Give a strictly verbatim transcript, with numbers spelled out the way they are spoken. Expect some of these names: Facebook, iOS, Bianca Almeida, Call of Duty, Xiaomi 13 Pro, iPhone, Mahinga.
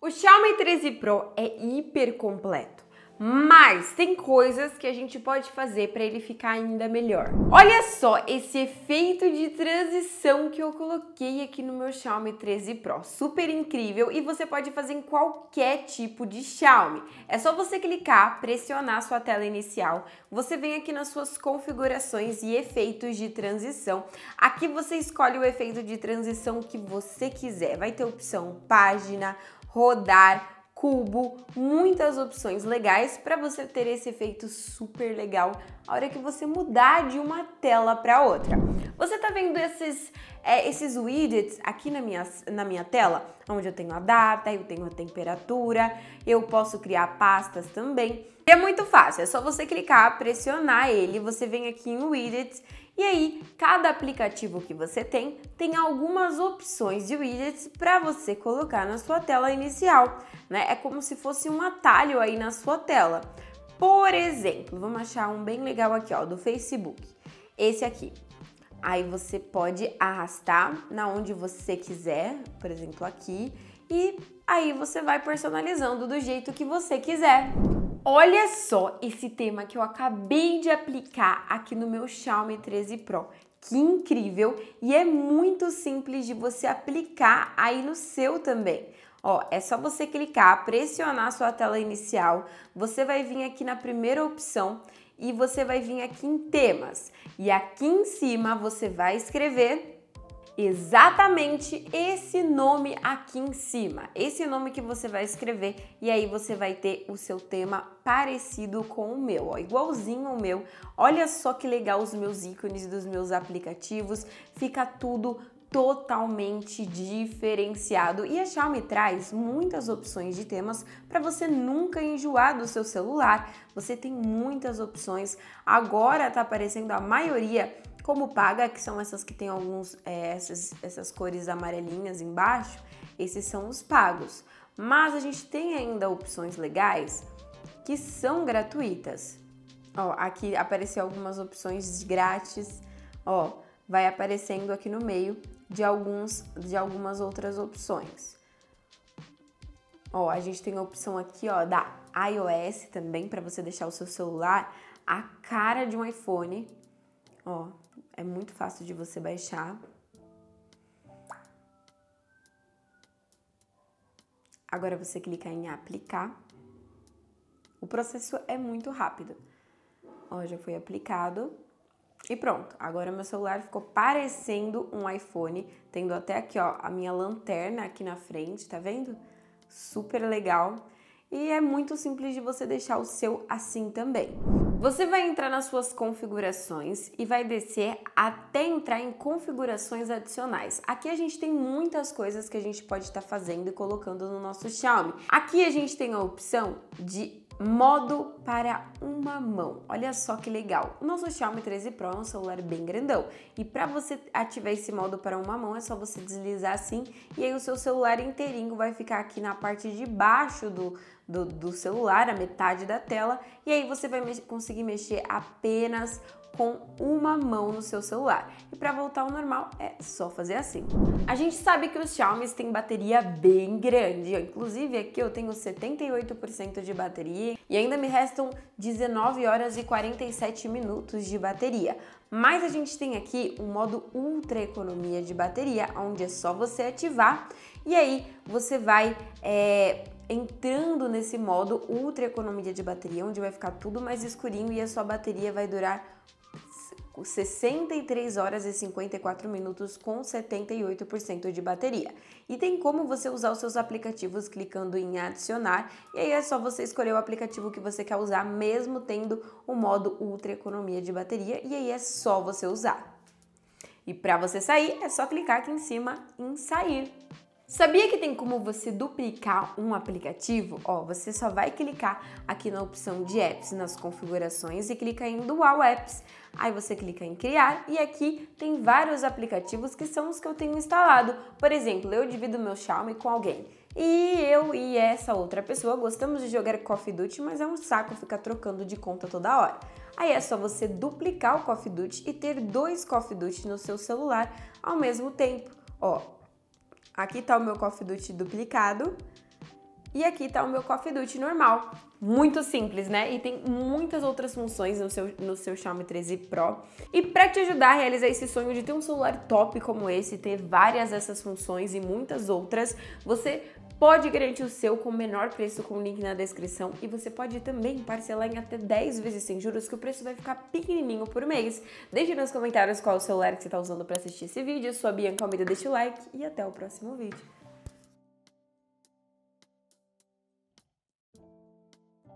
O Xiaomi treze Pro é hiper completo, mas tem coisas que a gente pode fazer para ele ficar ainda melhor. Olha só esse efeito de transição que eu coloquei aqui no meu Xiaomi treze Pro, super incrível, e você pode fazer em qualquer tipo de Xiaomi. É só você clicar, pressionar sua tela inicial, você vem aqui nas suas configurações e efeitos de transição. Aqui você escolhe o efeito de transição que você quiser, vai ter opção página, rodar, cubo, muitas opções legais para você ter esse efeito super legal a hora que você mudar de uma tela para outra. Você tá vendo esses, é, esses widgets aqui na minha, na minha tela, onde eu tenho a data, eu tenho a temperatura, eu posso criar pastas também. E é muito fácil, é só você clicar, pressionar ele, você vem aqui em widgets e aí cada aplicativo que você tem, tem algumas opções de widgets para você colocar na sua tela inicial, né? É como se fosse um atalho aí na sua tela. Por exemplo, vamos achar um bem legal aqui, ó, do Facebook, esse aqui. Aí você pode arrastar na onde você quiser, por exemplo aqui, e aí você vai personalizando do jeito que você quiser. Olha só esse tema que eu acabei de aplicar aqui no meu Xiaomi treze Pro, que incrível! E é muito simples de você aplicar aí no seu também. Ó, é só você clicar, pressionar a sua tela inicial, você vai vir aqui na primeira opção e você vai vir aqui em temas. E aqui em cima você vai escrever exatamente esse nome aqui em cima, esse nome que você vai escrever, e aí você vai ter o seu tema parecido com o meu, ó, igualzinho ao meu. Olha só que legal os meus ícones dos meus aplicativos, fica tudo totalmente diferenciado, e a Xiaomi traz muitas opções de temas para você nunca enjoar do seu celular. Você tem muitas opções, agora tá aparecendo a maioria como paga, que são essas que tem alguns, é, essas, essas cores amarelinhas embaixo, esses são os pagos. Mas a gente tem ainda opções legais que são gratuitas. Ó, aqui apareceu algumas opções grátis, ó, vai aparecendo aqui no meio de, alguns, de algumas outras opções. Ó, a gente tem a opção aqui, ó, da iOS também, para você deixar o seu celular a cara de um iPhone, ó. É muito fácil de você baixar. Agora você clica em aplicar. O processo é muito rápido. Ó, já foi aplicado. E pronto, agora meu celular ficou parecendo um iPhone, tendo até aqui, ó, a minha lanterna aqui na frente, tá vendo? Super legal. E é muito simples de você deixar o seu assim também. Você vai entrar nas suas configurações e vai descer até entrar em configurações adicionais. Aqui a gente tem muitas coisas que a gente pode estar fazendo e colocando no nosso Xiaomi. Aqui a gente tem a opção de modo para uma mão. Olha só que legal. O nosso Xiaomi treze Pro é um celular bem grandão. E para você ativar esse modo para uma mão, é só você deslizar assim. E aí o seu celular inteirinho vai ficar aqui na parte de baixo do, do, do celular, a metade da tela. E aí você vai me- conseguir mexer apenas com uma mão no seu celular. E para voltar ao normal é só fazer assim. A gente sabe que os Xiaomi têm bateria bem grande, inclusive aqui eu tenho setenta e oito por cento de bateria e ainda me restam dezenove horas e quarenta e sete minutos de bateria. Mas a gente tem aqui um modo ultra economia de bateria, onde é só você ativar e aí você vai é, entrando nesse modo ultra economia de bateria, onde vai ficar tudo mais escurinho e a sua bateria vai durar sessenta e três horas e cinquenta e quatro minutos com setenta e oito por cento de bateria. E tem como você usar os seus aplicativos clicando em adicionar, e aí é só você escolher o aplicativo que você quer usar mesmo tendo o modo ultra economia de bateria, e aí é só você usar. E para você sair, é só clicar aqui em cima em sair. Sabia que tem como você duplicar um aplicativo? Ó, você só vai clicar aqui na opção de apps, nas configurações, e clica em Dual Apps. Aí você clica em criar e aqui tem vários aplicativos que são os que eu tenho instalado. Por exemplo, eu divido meu Xiaomi com alguém. E eu e essa outra pessoa gostamos de jogar Call of Duty, mas é um saco ficar trocando de conta toda hora. Aí é só você duplicar o Call of Duty e ter dois Call of Duty no seu celular ao mesmo tempo. Ó, aqui tá o meu Call of Duty duplicado E aqui tá o meu Call of Duty normal. Muito simples, né? E tem muitas outras funções no seu, no seu Xiaomi treze Pro. E pra te ajudar a realizar esse sonho de ter um celular top como esse, ter várias dessas funções e muitas outras, você pode garantir o seu com o menor preço com o link na descrição, e você pode também parcelar em até dez vezes sem juros, que o preço vai ficar pequenininho por mês. Deixe nos comentários qual o celular que você está usando para assistir esse vídeo. Eu sou a Bianca Almeida, deixa o like e até o próximo vídeo.